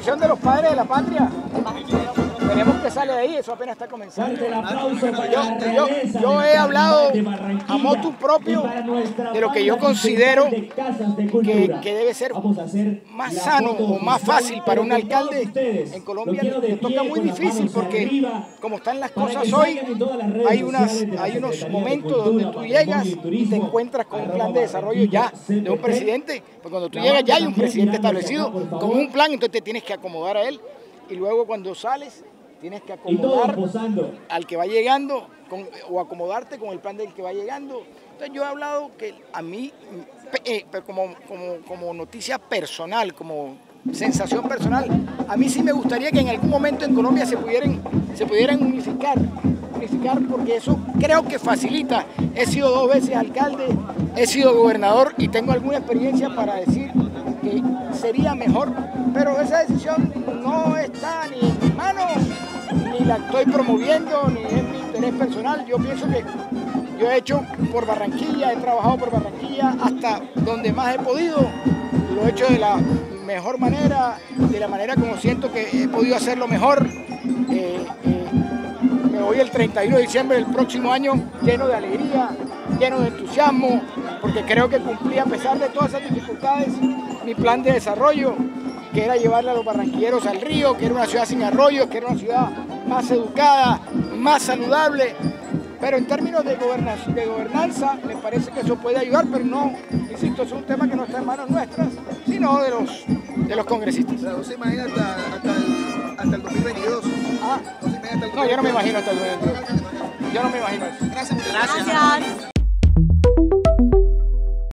posición de los padres de la patria. Tenemos que salir de ahí, eso apenas está comenzando. Yo he hablado a motu propio de lo que yo considero que debe ser más sano o más fácil para un alcalde. En Colombia le toca muy difícil porque como están las cosas hoy, hay unos momentos donde tú llegas y te encuentras con un plan de desarrollo ya de un presidente. Porque cuando tú llegas ya hay un presidente establecido con un plan, entonces te tienes que acomodar a él. Y luego cuando sales tienes que acomodar al que va llegando o acomodarte con el plan del que va llegando. Entonces yo he hablado que a mí, como noticia personal, como sensación personal, a mí sí me gustaría que en algún momento en Colombia se pudieran unificar, porque eso creo que facilita. He sido 2 veces alcalde, he sido gobernador y tengo alguna experiencia para decir que sería mejor, pero esa decisión no está ni en mi mano, ni la estoy promoviendo, ni es mi interés personal. Yo pienso que yo he hecho por Barranquilla, he trabajado por Barranquilla hasta donde más he podido, lo he hecho de la mejor manera, de la manera como siento que he podido hacerlo mejor. Me voy el 31 de diciembre del próximo año lleno de alegría, lleno de entusiasmo, porque creo que cumplí a pesar de todas esas dificultades mi plan de desarrollo, que era llevarle a los barranquilleros al río, que era una ciudad sin arroyos, que era una ciudad más educada, más saludable. Pero en términos de gobernanza me parece que eso puede ayudar, pero no, insisto, es un tema que no está en manos nuestras, sino de los congresistas. ¿No se imagina hasta el 2022? Ah, no, yo no me imagino hasta el 2022. Yo no me imagino eso. Gracias.